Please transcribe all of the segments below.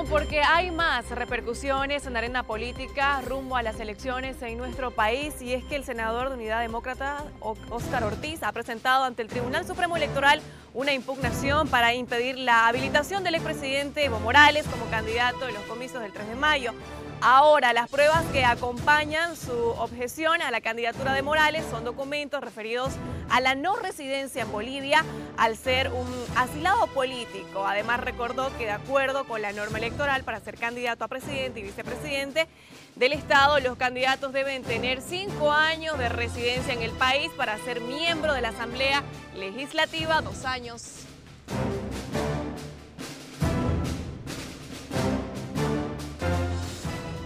atención porque hay más repercusiones en la arena política rumbo a las elecciones en nuestro país, y es que el senador de Unidad Demócrata, Oscar Ortiz, ha presentado ante el Tribunal Supremo Electoral una impugnación para impedir la habilitación del expresidente Evo Morales como candidato en los comicios del 3 de mayo. Ahora, las pruebas que acompañan su objeción a la candidatura de Morales son documentos referidos a la no residencia en Bolivia al ser un asilado político. Además, recordó que de acuerdo con la norma electoral para ser candidato a presidente y vicepresidente del Estado, los candidatos deben tener 5 años de residencia en el país, para ser miembro de la Asamblea Legislativa 2 años.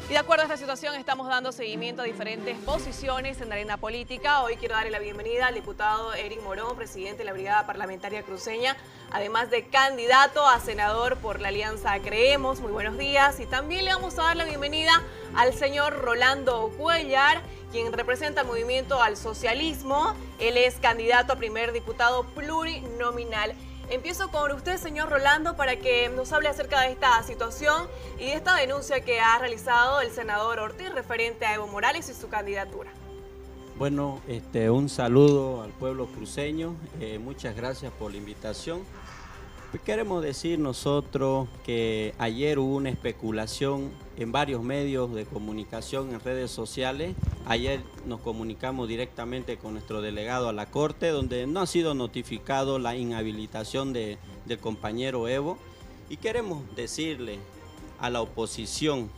De acuerdo a esta situación, estamos dando seguimiento a diferentes posiciones en la arena política. Hoy quiero darle la bienvenida al diputado Erick Morón, presidente de la Brigada Parlamentaria Cruceña, además de candidato a senador por la Alianza Creemos. Muy buenos días. Y también le vamos a dar la bienvenida al señor Rolando Cuellar, quien representa el Movimiento al Socialismo. Él es candidato a primer diputado plurinominal. Empiezo con usted, señor Rolando, para que nos hable acerca de esta situación y de esta denuncia que ha realizado el senador Ortiz referente a Evo Morales y su candidatura. Bueno, un saludo al pueblo cruceño, muchas gracias por la invitación. Queremos decir nosotros que ayer hubo una especulación en varios medios de comunicación, en redes sociales. Ayer nos comunicamos directamente con nuestro delegado a la Corte, donde no ha sido notificado la inhabilitación del compañero Evo. Y queremos decirle a la oposición,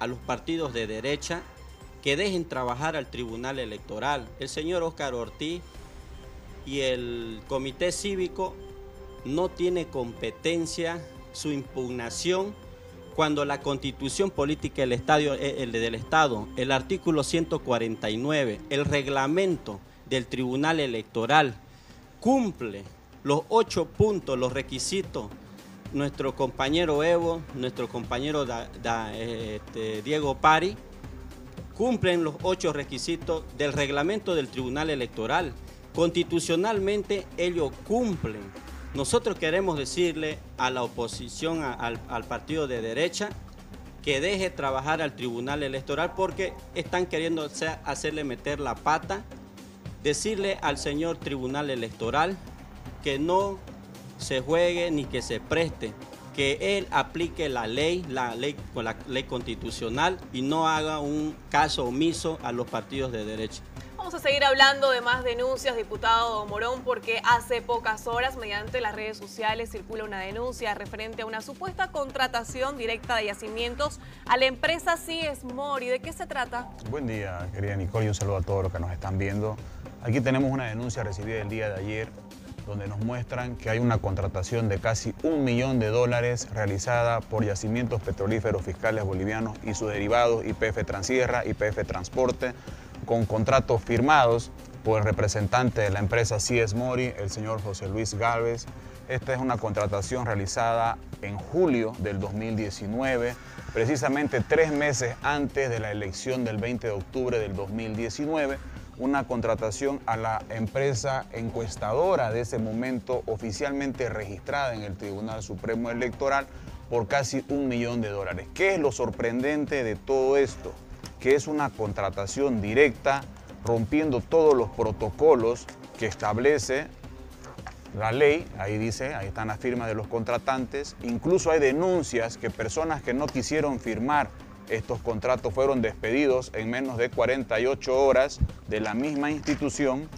a los partidos de derecha, que dejen trabajar al Tribunal Electoral. El señor Oscar Ortiz y el Comité Cívico no tiene competencia su impugnación cuando la Constitución Política del Estado, el artículo 149, el reglamento del Tribunal Electoral, cumple los 8 puntos, los requisitos. Nuestro compañero Evo, nuestro compañero Diego Pari, cumplen los 8 requisitos del reglamento del Tribunal Electoral. Constitucionalmente ellos cumplen. Nosotros queremos decirle a la oposición, al partido de derecha, que deje trabajar al Tribunal Electoral, porque están queriendo hacerle meter la pata. Decirle al señor Tribunal Electoral que no se juegue ni que se preste, que él aplique la ley constitucional y no haga un caso omiso a los partidos de derecha. Vamos a seguir hablando de más denuncias, diputado Morón, porque hace pocas horas mediante las redes sociales circula una denuncia referente a una supuesta contratación directa de yacimientos a la empresa Ciesmori. ¿De qué se trata? Buen día, querida Nicole, y un saludo a todos los que nos están viendo. Aquí tenemos una denuncia recibida el día de ayer, donde nos muestran que hay una contratación de casi $1 millón realizada por Yacimientos Petrolíferos Fiscales Bolivianos y sus derivados, YPF Transierra, YPF Transporte, con contratos firmados por el representante de la empresa Ciesmori, el señor José Luis Gálvez. Esta es una contratación realizada en julio del 2019, precisamente 3 meses antes de la elección del 20 de octubre del 2019, una contratación a la empresa encuestadora de ese momento, oficialmente registrada en el Tribunal Supremo Electoral, por casi $1 millón. ¿Qué es lo sorprendente de todo esto? Que es una contratación directa, rompiendo todos los protocolos que establece la ley. Ahí dice, ahí están las firmas de los contratantes. Incluso hay denuncias que personas que no quisieron firmar estos contratos fueron despedidos en menos de 48 horas de la misma institución.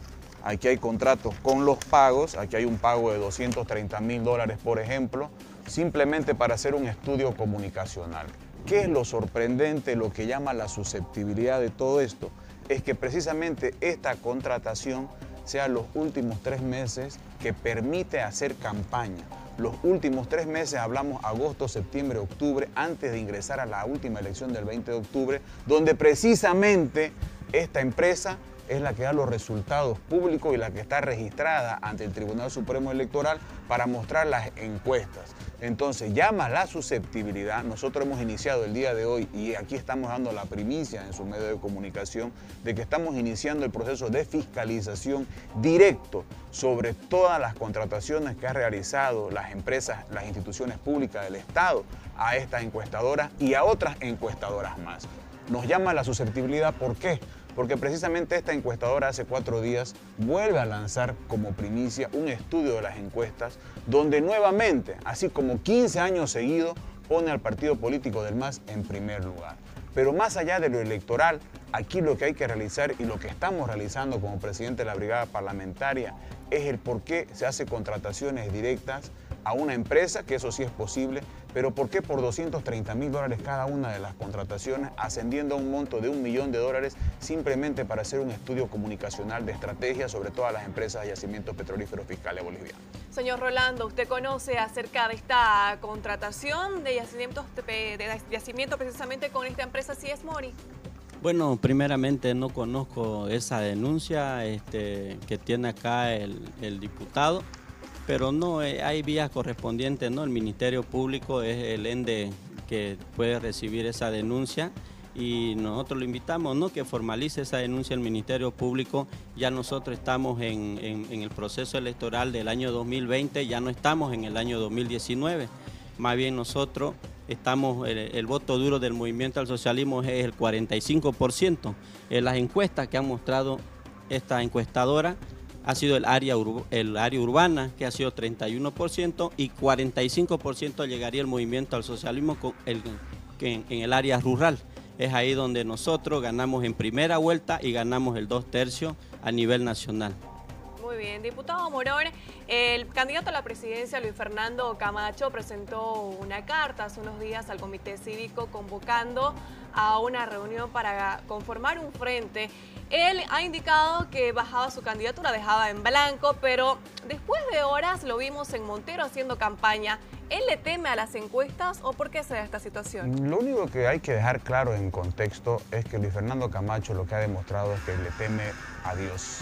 Aquí hay contratos con los pagos, aquí hay un pago de $230.000, por ejemplo, simplemente para hacer un estudio comunicacional. ¿Qué es lo sorprendente, lo que llama la susceptibilidad de todo esto? Es que precisamente esta contratación sea los últimos 3 meses que permite hacer campaña. Los últimos 3 meses, hablamos agosto, septiembre, octubre, antes de ingresar a la última elección del 20 de octubre, donde precisamente esta empresa es la que da los resultados públicos y la que está registrada ante el Tribunal Supremo Electoral para mostrar las encuestas. Entonces, ya más la susceptibilidad, nosotros hemos iniciado el día de hoy, y aquí estamos dando la primicia en su medio de comunicación, de que estamos iniciando el proceso de fiscalización directo sobre todas las contrataciones que han realizado las empresas, las instituciones públicas del Estado a estas encuestadoras y a otras encuestadoras más. Nos llama la susceptibilidad, ¿por qué? Porque precisamente esta encuestadora hace 4 días vuelve a lanzar como primicia un estudio de las encuestas donde nuevamente, así como 15 años seguidos, pone al partido político del MAS en primer lugar. Pero más allá de lo electoral, aquí lo que hay que realizar y lo que estamos realizando como presidente de la Brigada Parlamentaria es el por qué se hace contrataciones directas a una empresa, que eso sí es posible, pero ¿por qué por $230.000 cada una de las contrataciones, ascendiendo a un monto de $1 millón simplemente para hacer un estudio comunicacional de estrategia sobre todas las empresas de yacimientos petrolíferos fiscales bolivianos? Señor Rolando, ¿usted conoce acerca de esta contratación de yacimientos precisamente con esta empresa Ciesmori? Bueno, primeramente no conozco esa denuncia que tiene acá el diputado, pero no, hay vías correspondientes, ¿no? El Ministerio Público es el Ende que puede recibir esa denuncia y nosotros lo invitamos, ¿no?, que formalice esa denuncia el Ministerio Público. Ya nosotros estamos en el proceso electoral del año 2020, ya no estamos en el año 2019, más bien nosotros estamos, el voto duro del Movimiento al Socialismo es el 45%. Las encuestas que han mostrado esta encuestadora ha sido el área urbana, que ha sido 31%, y 45% llegaría el Movimiento al Socialismo en el área rural. Es ahí donde nosotros ganamos en primera vuelta y ganamos el 2/3 a nivel nacional. Muy bien, diputado Morón, el candidato a la presidencia Luis Fernando Camacho presentó una carta hace unos días al Comité Cívico convocando a una reunión para conformar un frente. Él ha indicado que bajaba su candidatura, dejaba en blanco, pero después de horas lo vimos en Montero haciendo campaña. ¿Él le teme a las encuestas o por qué se da esta situación? Lo único que hay que dejar claro en contexto es que Luis Fernando Camacho lo que ha demostrado es que le teme a Dios.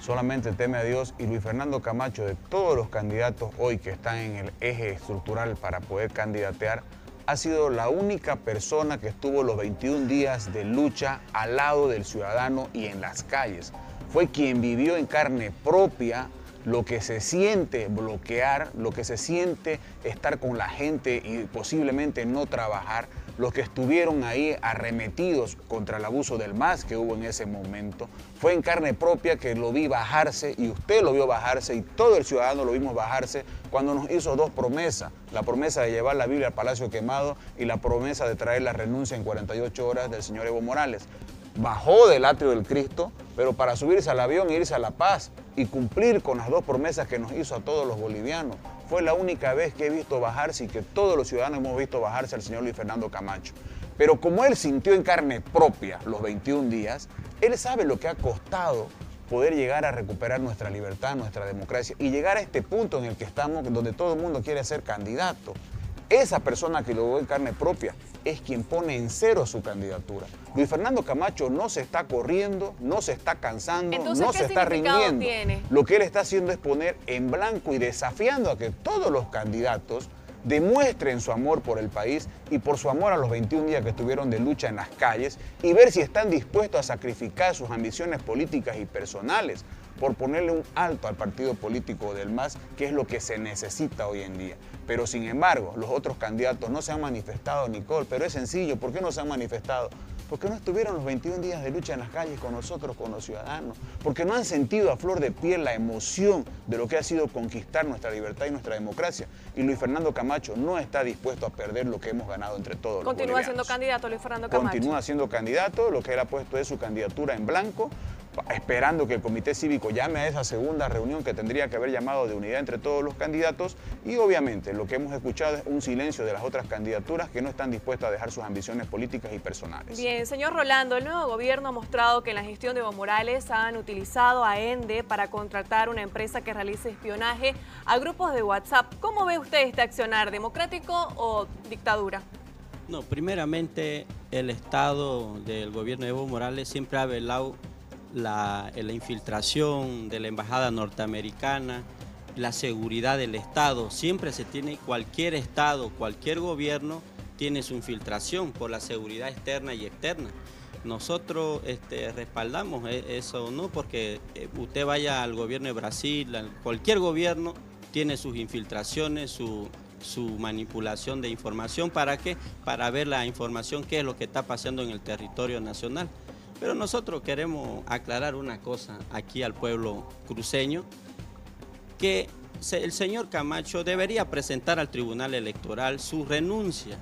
Solamente teme a Dios, y Luis Fernando Camacho, de todos los candidatos hoy que están en el eje estructural para poder candidatear, ha sido la única persona que estuvo los 21 días de lucha al lado del ciudadano y en las calles. Fue quien vivió en carne propia lo que se siente bloquear, lo que se siente estar con la gente y posiblemente no trabajar, los que estuvieron ahí arremetidos contra el abuso del MAS que hubo en ese momento. Fue en carne propia que lo vi bajarse, y usted lo vio bajarse, y todo el ciudadano lo vimos bajarse cuando nos hizo dos promesas: la promesa de llevar la Biblia al Palacio Quemado y la promesa de traer la renuncia en 48 horas del señor Evo Morales. Bajó del atrio del Cristo, pero para subirse al avión e irse a La Paz y cumplir con las dos promesas que nos hizo a todos los bolivianos. Fue la única vez que he visto bajarse y que todos los ciudadanos hemos visto bajarse al señor Luis Fernando Camacho. Pero como él sintió en carne propia los 21 días, él sabe lo que ha costado poder llegar a recuperar nuestra libertad, nuestra democracia y llegar a este punto en el que estamos, donde todo el mundo quiere ser candidato. Esa persona que lo ve en carne propia es quien pone en cero su candidatura. Luis Fernando Camacho no se está corriendo, no se está cansando, no se está rindiendo. Lo que él está haciendo es poner en blanco y desafiando a que todos los candidatos demuestren su amor por el país y por su amor a los 21 días que estuvieron de lucha en las calles, y ver si están dispuestos a sacrificar sus ambiciones políticas y personales por ponerle un alto al partido político del MAS, que es lo que se necesita hoy en día. Pero sin embargo, los otros candidatos no se han manifestado, Nicole, pero es sencillo. ¿Por qué no se han manifestado? Porque no estuvieron los 21 días de lucha en las calles con nosotros, con los ciudadanos, porque no han sentido a flor de piel la emoción de lo que ha sido conquistar nuestra libertad y nuestra democracia. Y Luis Fernando Camacho no está dispuesto a perder lo que hemos ganado entre todos los bolivianos. Continúa siendo candidato, Luis Fernando Camacho. Continúa siendo candidato, lo que él ha puesto es su candidatura en blanco, esperando que el Comité Cívico llame a esa segunda reunión que tendría que haber llamado de unidad entre todos los candidatos, y obviamente lo que hemos escuchado es un silencio de las otras candidaturas que no están dispuestas a dejar sus ambiciones políticas y personales. Bien, señor Rolando, el nuevo gobierno ha mostrado que en la gestión de Evo Morales han utilizado a Ende para contratar una empresa que realice espionaje a grupos de WhatsApp. ¿Cómo ve usted este accionar, democrático o dictadura? No, primeramente el Estado del gobierno de Evo Morales siempre ha velado la infiltración de la embajada norteamericana, la seguridad del Estado. Siempre se tiene, cualquier Estado, cualquier gobierno tiene su infiltración por la seguridad externa y externa. Nosotros respaldamos eso, ¿no? Porque usted vaya al gobierno de Brasil, cualquier gobierno tiene sus infiltraciones, su manipulación de información. ¿Para qué? Para ver la información, qué es lo que está pasando en el territorio nacional. Pero nosotros queremos aclarar una cosa aquí al pueblo cruceño, que el señor Camacho debería presentar al Tribunal Electoral su renuncia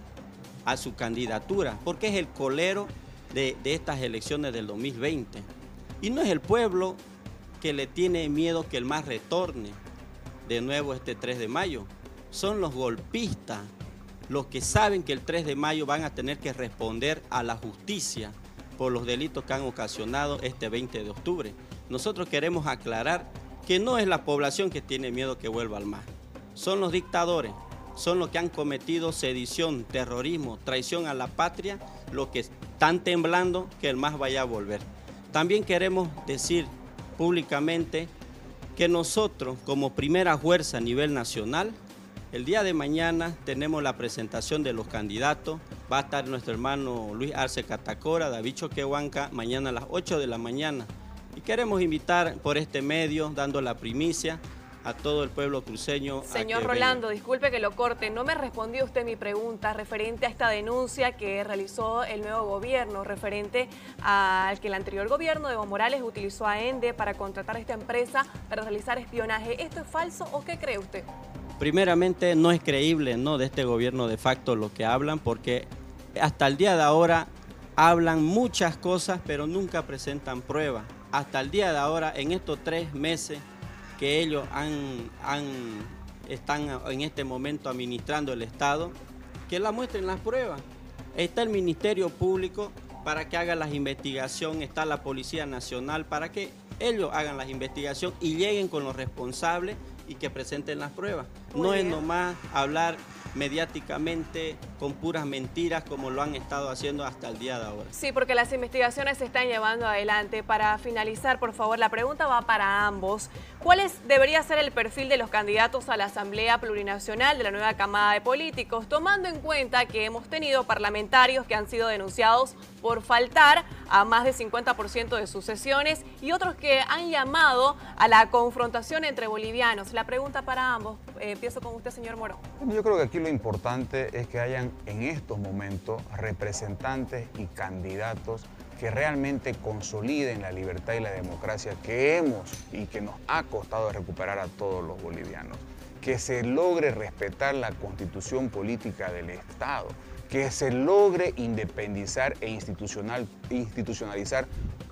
a su candidatura, porque es el colero de estas elecciones del 2020. Y no es el pueblo que le tiene miedo que el MAS retorne de nuevo este 3 de mayo. Son los golpistas los que saben que el 3 de mayo van a tener que responder a la justicia por los delitos que han ocasionado este 20 de octubre. Nosotros queremos aclarar que no es la población que tiene miedo que vuelva al MAS. Son los dictadores, son los que han cometido sedición, terrorismo, traición a la patria, los que están temblando que el MAS vaya a volver. También queremos decir públicamente que nosotros, como primera fuerza a nivel nacional, el día de mañana tenemos la presentación de los candidatos. Va a estar nuestro hermano Luis Arce Catacora, David Choquehuanca, mañana a las 8 de la mañana. Y queremos invitar por este medio, dando la primicia, a todo el pueblo cruceño. Señor Rolando, disculpe que lo corte, no me respondió usted mi pregunta referente a esta denuncia que realizó el nuevo gobierno, referente al que el anterior gobierno de Evo Morales utilizó a Ende para contratar a esta empresa para realizar espionaje. ¿Esto es falso o qué cree usted? Primeramente, no es creíble, ¿no?, de este gobierno de facto lo que hablan, porque hasta el día de ahora hablan muchas cosas, pero nunca presentan pruebas. Hasta el día de ahora, en estos 3 meses, que ellos están en este momento administrando el Estado, que la muestren las pruebas. Está el Ministerio Público para que haga las investigaciones, está la Policía Nacional para que ellos hagan las investigaciones y lleguen con los responsables y que presenten las pruebas. Muy no bien. Es nomás hablar mediáticamente con puras mentiras como lo han estado haciendo hasta el día de ahora. Sí, porque las investigaciones se están llevando adelante. Para finalizar, por favor, la pregunta va para ambos. ¿Cuál debería ser el perfil de los candidatos a la Asamblea Plurinacional de la nueva camada de políticos, tomando en cuenta que hemos tenido parlamentarios que han sido denunciados por faltar a más del 50% de sus sesiones y otros que han llamado a la confrontación entre bolivianos? La pregunta para ambos. Empiezo con usted, señor Morón. Yo creo que aquí lo importante es que hayan en estos momentos representantes y candidatos que realmente consoliden la libertad y la democracia que hemos y que nos ha costado recuperar a todos los bolivianos. Que se logre respetar la constitución política del Estado, que se logre independizar e institucionalizar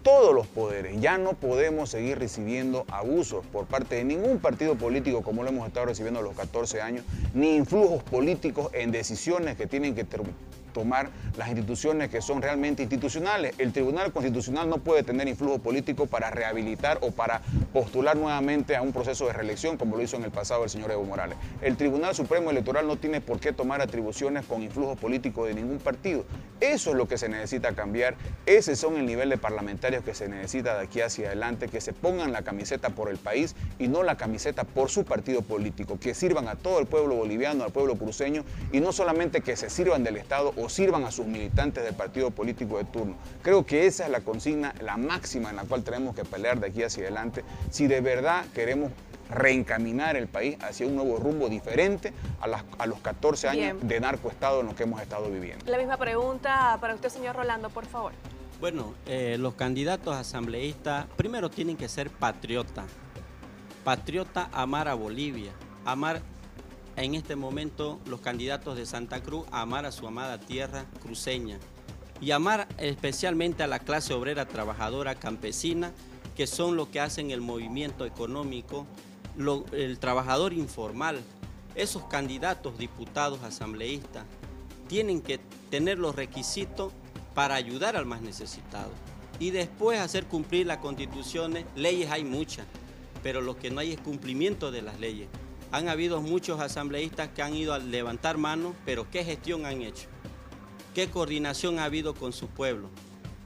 todos los poderes. Ya no podemos seguir recibiendo abusos por parte de ningún partido político como lo hemos estado recibiendo a los 14 años, ni influjos políticos en decisiones que tienen que tomar las instituciones que son realmente institucionales. El Tribunal Constitucional no puede tener influjo político para rehabilitar o para postular nuevamente a un proceso de reelección como lo hizo en el pasado el señor Evo Morales. El Tribunal Supremo Electoral no tiene por qué tomar atribuciones con influjo político de ningún partido. Eso es lo que se necesita cambiar. Ese son el nivel de parlamentarios que se necesita de aquí hacia adelante, que se pongan la camiseta por el país y no la camiseta por su partido político, que sirvan a todo el pueblo boliviano, al pueblo cruceño, y no solamente que se sirvan del Estado o sirvan a sus militantes del partido político de turno. Creo que esa es la consigna, la máxima en la cual tenemos que pelear de aquí hacia adelante si de verdad queremos reencaminar el país hacia un nuevo rumbo diferente a los 14 años Bien. De narcoestado en los que hemos estado viviendo. La misma pregunta para usted, señor Rolando, por favor. Bueno, los candidatos asambleístas primero tienen que ser patriotas. Patriota, amar a Bolivia, amar en este momento los candidatos de Santa Cruz, amar a su amada tierra cruceña y amar especialmente a la clase obrera, trabajadora, campesina, que son los que hacen el movimiento económico, el trabajador informal. Esos candidatos, diputados, asambleístas, tienen que tener los requisitos para ayudar al más necesitado y después hacer cumplir las constituciones. Leyes hay muchas, pero lo que no hay es cumplimiento de las leyes. Han habido muchos asambleístas que han ido a levantar manos, pero ¿qué gestión han hecho? ¿Qué coordinación ha habido con su pueblo?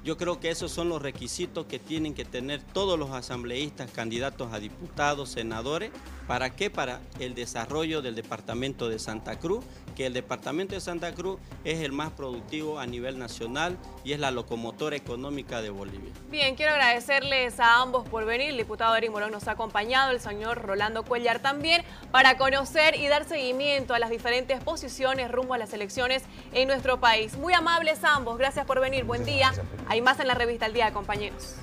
Yo creo que esos son los requisitos que tienen que tener todos los asambleístas, candidatos a diputados, senadores. ¿Para qué? Para el desarrollo del departamento de Santa Cruz, que el departamento de Santa Cruz es el más productivo a nivel nacional y es la locomotora económica de Bolivia. Bien, quiero agradecerles a ambos por venir. El diputado Erick Morón nos ha acompañado, el señor Rolando Cuellar también, para conocer y dar seguimiento a las diferentes posiciones rumbo a las elecciones en nuestro país. Muy amables ambos, gracias por venir. Buen día. Hay más en la revista Al Día, compañeros.